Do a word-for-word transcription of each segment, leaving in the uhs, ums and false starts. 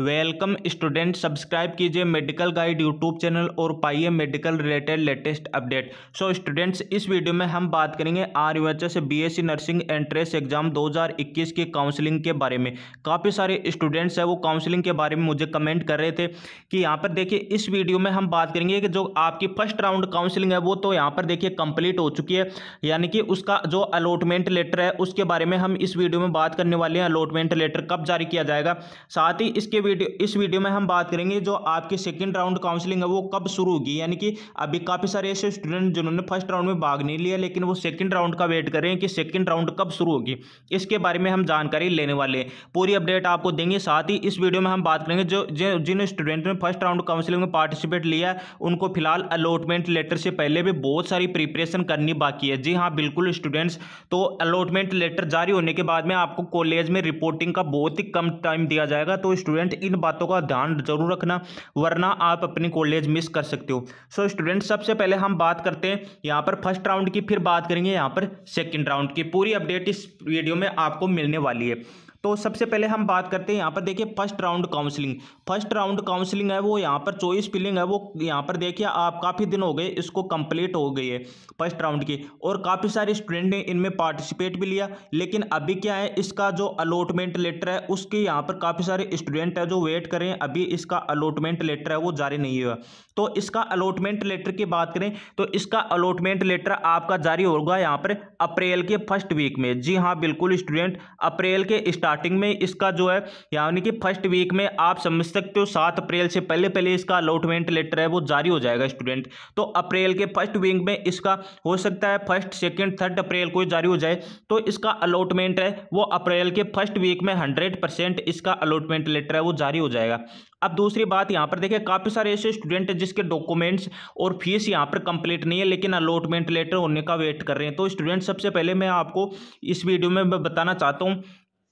Welcome student, subscribe कीजिए medical guide YouTube channel और पाइए medical related latest update. So students, इस video में हम बात करेंगे R U H S BSc nursing entrance exam दो हज़ार इक्कीस के काउंसलिंग के बारे में। काफ़ी सारे स्टूडेंट्स हैं वो काउंसलिंग के बारे में मुझे कमेंट कर रहे थे कि यहाँ पर देखिए, इस वीडियो में हम बात करेंगे कि जो आपकी फर्स्ट राउंड काउंसलिंग है वो तो यहाँ पर देखिए कंप्लीट हो चुकी है, यानी कि उसका जो अलॉटमेंट लेटर है उसके बारे में हम इस वीडियो में बात करने वाले हैं। अलॉटमेंट लेटर कब जारी किया जाएगा, साथ ही इसके वीडियो इस वीडियो में हम बात करेंगे जो आपकी सेकंड राउंड काउंसलिंग है वो कब शुरू होगी, यानी कि अभी काफ़ी सारे ऐसे स्टूडेंट जिन्होंने फर्स्ट राउंड में भाग नहीं लिया लेकिन वो सेकंड राउंड का वेट कर रहे हैं कि सेकंड राउंड कब शुरू होगी, इसके बारे में हम जानकारी लेने वाले हैं। पूरी अपडेट आपको देंगे। साथ ही इस वीडियो में हम बात करेंगे जो जिन स्टूडेंट ने फर्स्ट राउंड काउंसलिंग में पार्टिसिपेट लिया उनको फिलहाल अलॉटमेंट लेटर से पहले भी बहुत सारी प्रिपरेशन करनी बाकी है। जी हाँ बिल्कुल स्टूडेंट्स, तो अलॉटमेंट लेटर जारी होने के बाद में आपको कॉलेज में रिपोर्टिंग का बहुत ही कम टाइम दिया जाएगा, तो स्टूडेंट इन बातों का ध्यान जरूर रखना वरना आप अपनी कॉलेज मिस कर सकते हो। सो स्टूडेंट, सबसे पहले हम बात करते हैं यहाँ पर फर्स्ट राउंड की, फिर बात करेंगे यहाँ पर सेकंड राउंड की। पूरी अपडेट इस वीडियो में आपको मिलने वाली है। तो सबसे पहले हम बात करते हैं यहाँ पर देखिए first round counselling. First round counselling है वो यहाँ पर चॉइस फिलिंग है वो यहाँ पर देखिए आप काफ़ी दिन हो गए इसको कंप्लीट हो गई है फर्स्ट राउंड की, और काफ़ी सारे स्टूडेंट ने इनमें पार्टिसिपेट भी लिया, लेकिन अभी क्या है इसका जो अलॉटमेंट लेटर है उसके यहाँ पर काफ़ी सारे स्टूडेंट है जो वेट करें, अभी इसका अलॉटमेंट लेटर है वो जारी नहीं हुआ। तो इसका अलॉटमेंट लेटर की बात करें तो इसका अलॉटमेंट लेटर आपका जारी होगा यहाँ पर अप्रैल के फर्स्ट वीक में। जी हाँ बिल्कुल स्टूडेंट, अप्रैल के स्टार्टिंग में इसका जो है यानी कि फर्स्ट वीक में आप समझ सकते हो सात अप्रैल से पहले पहले इसका अलॉटमेंट लेटर है वो जारी हो जाएगा स्टूडेंट। तो अप्रैल के फर्स्ट वीक में इसका हो सकता है फर्स्ट सेकंड थर्ड अप्रैल को जारी हो जाए। तो इसका अलॉटमेंट है वो अप्रैल के फर्स्ट वीक में हंड्रेड परसेंट इसका अलॉटमेंट लेटर है वो जारी हो जाएगा। अब दूसरी बात यहाँ पर देखिए, काफ़ी सारे ऐसे स्टूडेंट हैं जिसके डॉक्यूमेंट्स और फीस यहाँ पर कंप्लीट नहीं है लेकिन अलॉटमेंट लेटर होने का वेट कर रहे हैं। तो स्टूडेंट, सबसे पहले मैं आपको इस वीडियो में बताना चाहता हूँ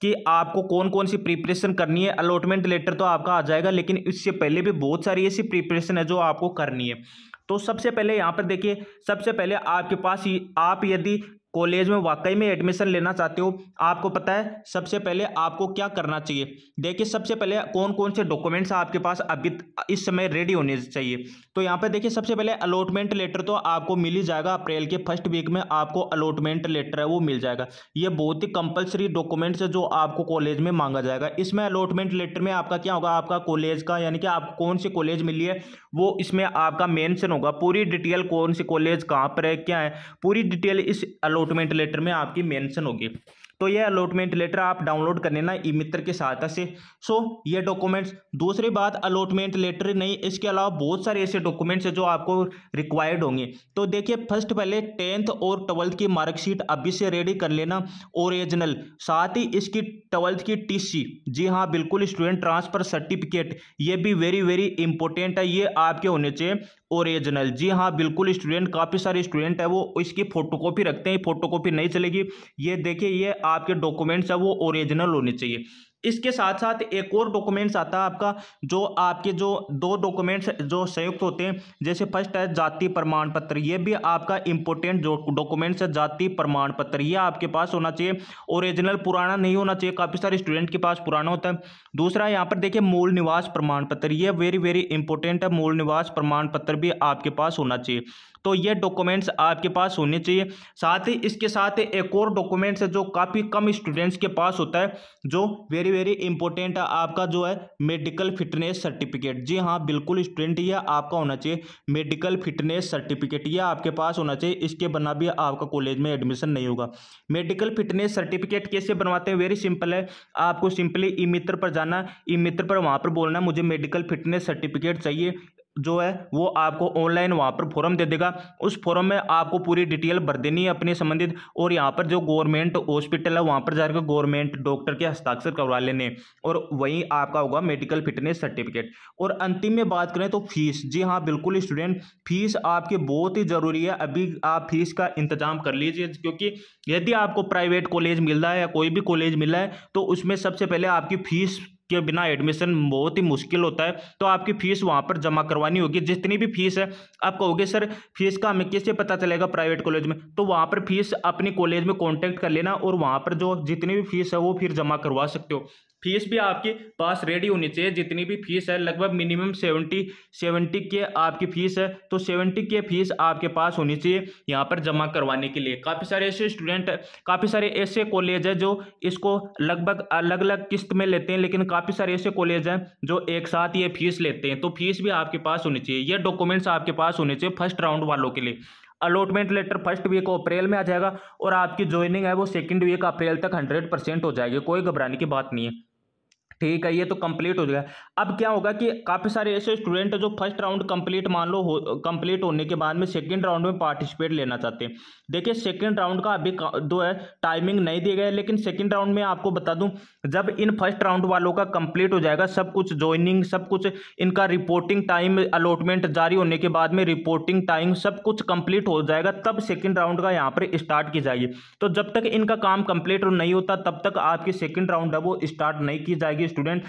कि आपको कौन कौन सी प्रिपरेशन करनी है। अलॉटमेंट लेटर तो आपका आ जाएगा लेकिन इससे पहले भी बहुत सारी ऐसी प्रिपरेशन है जो आपको करनी है। तो सबसे पहले यहाँ पर देखिए, सबसे पहले आपके पास ही आप यदि कॉलेज में वाकई में एडमिशन लेना चाहते हो, आपको पता है सबसे पहले आपको क्या करना चाहिए। देखिए सबसे पहले कौन कौन से डॉक्यूमेंट्स आपके पास अभी इस समय रेडी होने चाहिए। तो यहाँ पर देखिए, सबसे पहले अलॉटमेंट लेटर तो आपको मिल ही जाएगा, अप्रैल के फर्स्ट वीक में आपको अलॉटमेंट लेटर है वो मिल जाएगा। ये बहुत ही कंपलसरी डॉक्यूमेंट्स है जो आपको कॉलेज में मांगा जाएगा। इसमें अलॉटमेंट लेटर में आपका क्या होगा, आपका कॉलेज का यानी कि आपको कौन से कॉलेज मिली है वो इसमें आपका मेंशन होगा, पूरी डिटेल कौन से कॉलेज कहाँ पर है क्या है पूरी डिटेल इस अलॉटमेंट लेटर में आपकी मेंशन होगी। तो ये अलॉटमेंट लेटर आप डाउनलोड कर लेना ई मित्र की सहायता से। सो ये डॉक्यूमेंट्स। दूसरी बात, अलॉटमेंट लेटर नहीं, इसके अलावा बहुत सारे ऐसे डॉक्यूमेंट्स हैं जो आपको रिक्वायर्ड होंगे। तो देखिए फर्स्ट पहले टेंथ और ट्वेल्थ की मार्कशीट अभी से रेडी कर लेना ओरिजिनल, साथ ही इसकी ट्वेल्थ की टीसी। जी हाँ बिल्कुल स्टूडेंट, ट्रांसफर सर्टिफिकेट ये भी वेरी वेरी इंपॉर्टेंट है, ये आपके होने चाहिए ओरिजिनल। जी हाँ बिल्कुल स्टूडेंट, काफ़ी सारे स्टूडेंट है वो इसकी फोटोकॉपी रखते हैं, फोटोकॉपी नहीं चलेगी। ये देखिए ये आपके डॉक्यूमेंट्स है वो ओरिजिनल होने चाहिए। इसके साथ साथ एक और डॉक्यूमेंट्स आता है आपका, जो आपके जो दो डॉक्यूमेंट्स जो संयुक्त होते हैं, जैसे फर्स्ट है जाति प्रमाण पत्र, ये भी आपका इंपॉर्टेंट डॉक्यूमेंट्स है। जाति प्रमाण पत्र ये आपके पास होना चाहिए ओरिजिनल, पुराना नहीं होना चाहिए, काफ़ी सारे स्टूडेंट के पास पुराना होता है। दूसरा यहाँ पर देखिए मूल निवास प्रमाण पत्र, ये वेरी वेरी इंपॉर्टेंट है, मूल निवास प्रमाण पत्र भी आपके पास होना चाहिए। तो ये डॉक्यूमेंट्स आपके पास होने चाहिए। साथ ही इसके साथ एक और डॉक्यूमेंट्स है जो काफ़ी कम स्टूडेंट्स के पास होता है, जो वेरी वेरी इंपॉर्टेंट है आपका, जो है मेडिकल फिटनेस सर्टिफिकेट। जी हाँ बिल्कुल स्टूडेंट, ये आपका होना चाहिए मेडिकल फिटनेस सर्टिफिकेट, ये आपके पास होना चाहिए, इसके बिना भी आपका कॉलेज में एडमिशन नहीं होगा। मेडिकल फिटनेस सर्टिफिकेट कैसे बनवाते हैं, वेरी सिंपल है, आपको सिंपली ई मित्र पर जाना, ई मित्र पर वहाँ पर बोलना मुझे मेडिकल फिटनेस सर्टिफिकेट चाहिए, जो है वो आपको ऑनलाइन वहाँ पर फॉर्म दे देगा। उस फॉर्म में आपको पूरी डिटेल भर देनी है अपने संबंधित, और यहाँ पर जो गवर्नमेंट हॉस्पिटल है वहाँ पर जाकर गवर्नमेंट डॉक्टर के हस्ताक्षर करवा लेने, और वहीं आपका होगा मेडिकल फिटनेस सर्टिफिकेट। और अंतिम में बात करें तो फीस। जी हाँ बिल्कुल स्टूडेंट, फीस आपकी बहुत ही ज़रूरी है, अभी आप फीस का इंतजाम कर लीजिए, क्योंकि यदि आपको प्राइवेट कॉलेज मिल रहा है या कोई भी कॉलेज मिल रहा है तो उसमें सबसे पहले आपकी फीस के बिना एडमिशन बहुत ही मुश्किल होता है। तो आपकी फ़ीस वहाँ पर जमा करवानी होगी, जितनी भी फीस है। आप कहोगे सर फीस का हमें कैसे पता चलेगा प्राइवेट कॉलेज में, तो वहाँ पर फीस अपने कॉलेज में कांटेक्ट कर लेना और वहाँ पर जो जितनी भी फीस है वो फिर जमा करवा सकते हो। फीस भी आपके पास रेडी होनी चाहिए। जितनी भी फीस है लगभग मिनिमम सेवेंटी सेवेंटी के आपकी फीस है, तो सेवेंटी के फीस आपके पास होनी चाहिए यहाँ पर जमा करवाने के लिए। काफ़ी सारे ऐसे स्टूडेंट, काफ़ी सारे ऐसे कॉलेज है जो इसको लगभग अलग अलग किस्त में लेते हैं, लेकिन काफ़ी सारे ऐसे कॉलेज हैं जो एक साथ ये फीस लेते हैं, तो फीस भी आपके पास होनी चाहिए। ये डॉक्यूमेंट्स आपके पास होने चाहिए फर्स्ट राउंड वालों के लिए। Allotment letter first week April में आ जाएगा और आपकी ज्वाइनिंग है वो सेकंड वीक अप्रैल तक हंड्रेड परसेंट हो जाएगी, कोई घबराने की बात नहीं है। ठीक है, ये तो कंप्लीट हो जाएगा। अब क्या होगा कि काफ़ी सारे ऐसे स्टूडेंट जो फर्स्ट राउंड कंप्लीट मान लो हो कंप्लीट होने के बाद में सेकंड राउंड में पार्टिसिपेट लेना चाहते हैं। देखिए सेकंड राउंड का अभी दो है टाइमिंग नहीं दिए गए, लेकिन सेकंड राउंड में आपको बता दूं जब इन फर्स्ट राउंड वालों का कंप्लीट हो जाएगा सब कुछ, ज्वाइनिंग सब कुछ, इनका रिपोर्टिंग टाइम अलॉटमेंट जारी होने के बाद में रिपोर्टिंग टाइम सब कुछ कंप्लीट हो जाएगा, तब सेकेंड राउंड का यहाँ पर स्टार्ट की जाएगी। तो जब तक इनका काम कंप्लीट नहीं होता तब तक आपकी सेकेंड राउंड है वो स्टार्ट नहीं की जाएगी स्टूडेंट।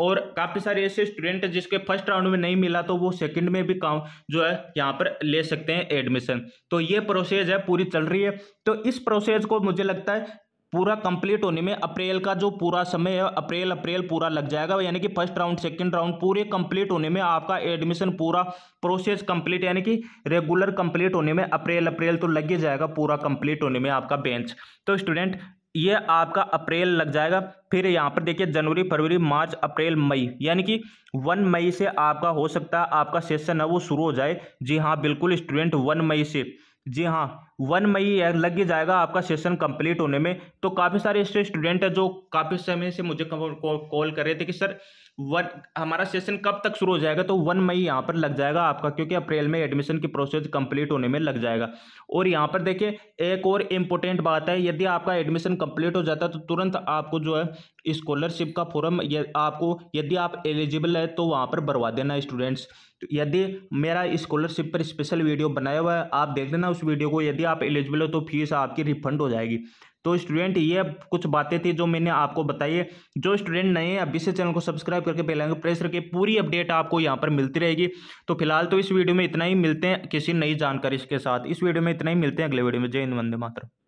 और काफ़ी सारे ऐसे स्टूडेंट जिसके फर्स्ट राउंड में नहीं मिला तो वो सेकंड में भी काम जो है यहाँ पर ले सकते हैं एडमिशन। तो ये प्रोसेस है पूरी चल रही है। तो इस प्रोसेस को मुझे लगता है पूरा कंप्लीट होने में अप्रैल का जो पूरा समय है अप्रैल अप्रैल पूरा लग जाएगा, यानी कि फर्स्ट राउंड सेकंड राउंड पूरे कंप्लीट होने में आपका एडमिशन पूरा प्रोसेस कंप्लीट, यानी कि रेगुलर कंप्लीट होने में अप्रैल अप्रैल तो लग ही जाएगा पूरा कंप्लीट होने में आपका बेंच। तो स्टूडेंट ये आपका अप्रैल लग जाएगा, फिर यहाँ पर देखिए जनवरी फरवरी मार्च अप्रैल मई, यानी कि वन मई से आपका हो सकता है आपका सेशन है वो शुरू हो जाए। जी हाँ बिल्कुल स्टूडेंट, वन मई से, जी हाँ वन मई लग ही जाएगा आपका सेशन कंप्लीट होने में। तो काफ़ी सारे ऐसे स्टूडेंट हैं जो काफ़ी समय से मुझे कॉल कर रहे थे कि सर वन हमारा सेशन कब तक शुरू हो जाएगा, तो वन मई यहाँ पर लग जाएगा आपका, क्योंकि अप्रैल में एडमिशन की प्रोसेस कंप्लीट होने में लग जाएगा। और यहाँ पर देखिए एक और इम्पोर्टेंट बात है, यदि आपका एडमिशन कंप्लीट हो जाता है तो तुरंत आपको जो है स्कॉलरशिप का फॉर्म आपको, यदि आप एलिजिबल है तो वहाँ पर भरवा देना स्टूडेंट्स। यदि मेरा स्कॉलरशिप पर स्पेशल वीडियो बनाया हुआ है आप देख लेना उस वीडियो को, यदि आप एलिजिबल हो तो फीस आपकी रिफंड हो जाएगी। तो स्टूडेंट ये कुछ बातें थी जो मैंने आपको बताई है। जो स्टूडेंट नए हैं अभी से चैनल को सब्सक्राइब करके बेल आइकन प्रेस करके पूरी अपडेट आपको यहाँ पर मिलती रहेगी। तो फिलहाल तो इस वीडियो में इतना ही, मिलते हैं किसी नई जानकारी के साथ। इस वीडियो में इतना ही, मिलते हैं अगले वीडियो में। जय हिंद, वंदे मातरम।